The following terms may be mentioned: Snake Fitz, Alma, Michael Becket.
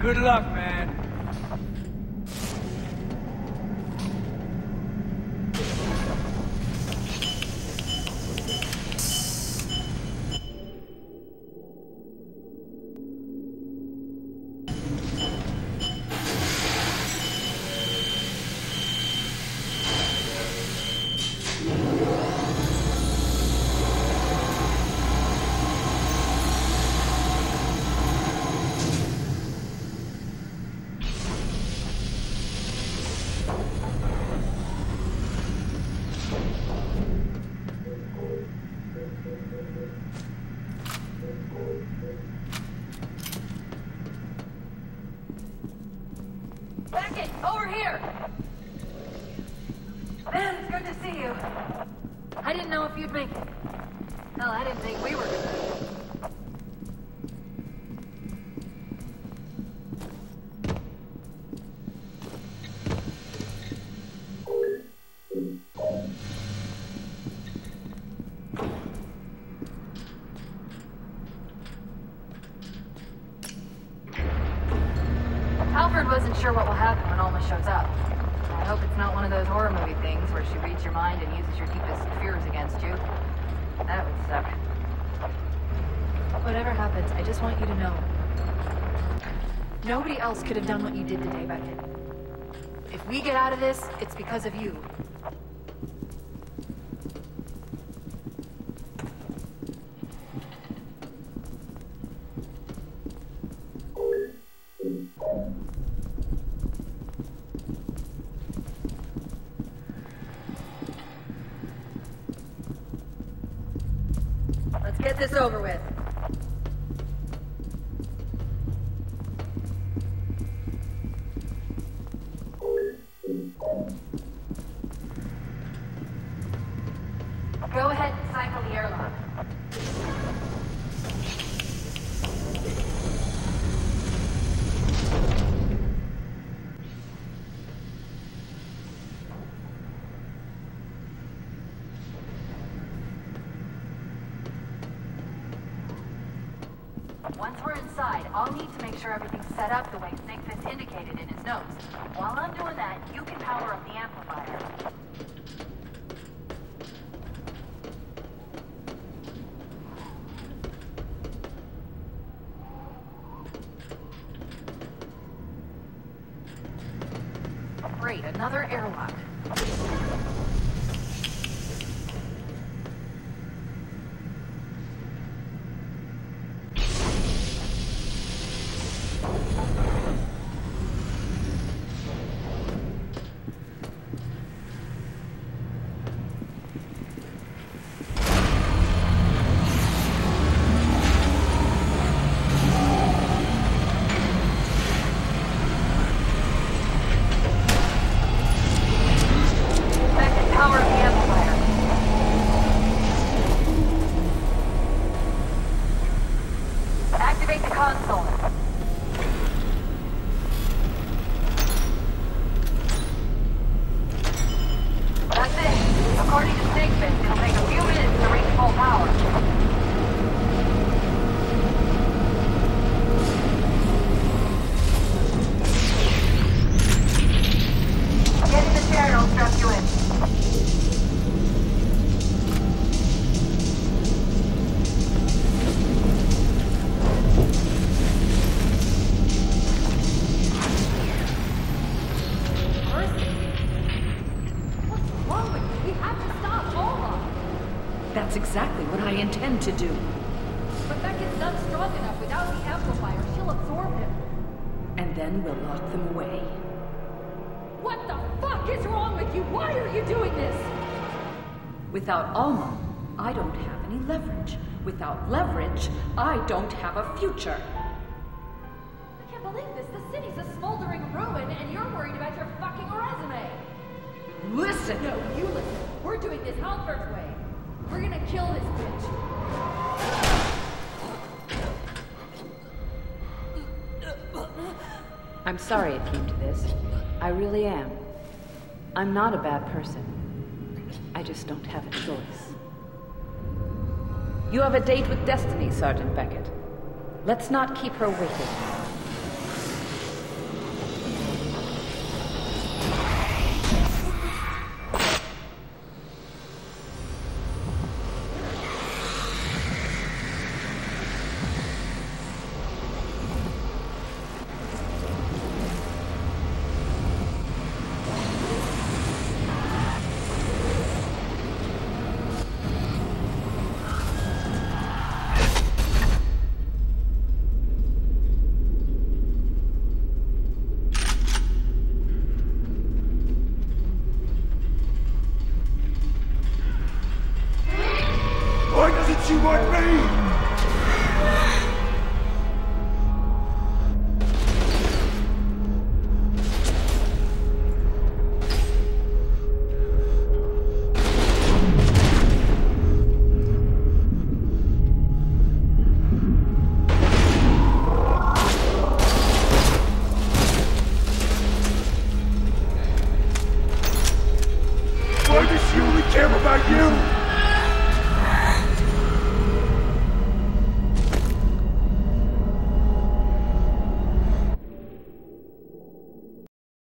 Good luck, man. Could have done what you did today, Becket. If we get out of this, it's because of you. Let's get this over with. Once we're inside, I'll need to make sure everything's set up the way Snake Fitz indicated in his notes. While I'm doing that, you can power up the amplifier. Great, another airlock. To do. But Becket's not strong enough without the amplifier. She'll absorb him. And then we'll lock them away. What the fuck is wrong with you? Why are you doing this? Without Alma, I don't have any leverage. Without leverage, I don't have a future. I can't believe this. The city's a smoldering ruin, and you're worried about your fucking resume. Listen! No, you listen. We're doing this Halford's way. We're gonna kill this bitch. I'm sorry it came to this. I really am. I'm not a bad person. I just don't have a choice. You have a date with destiny, Sergeant Becket. Let's not keep her waiting. this you that care about you?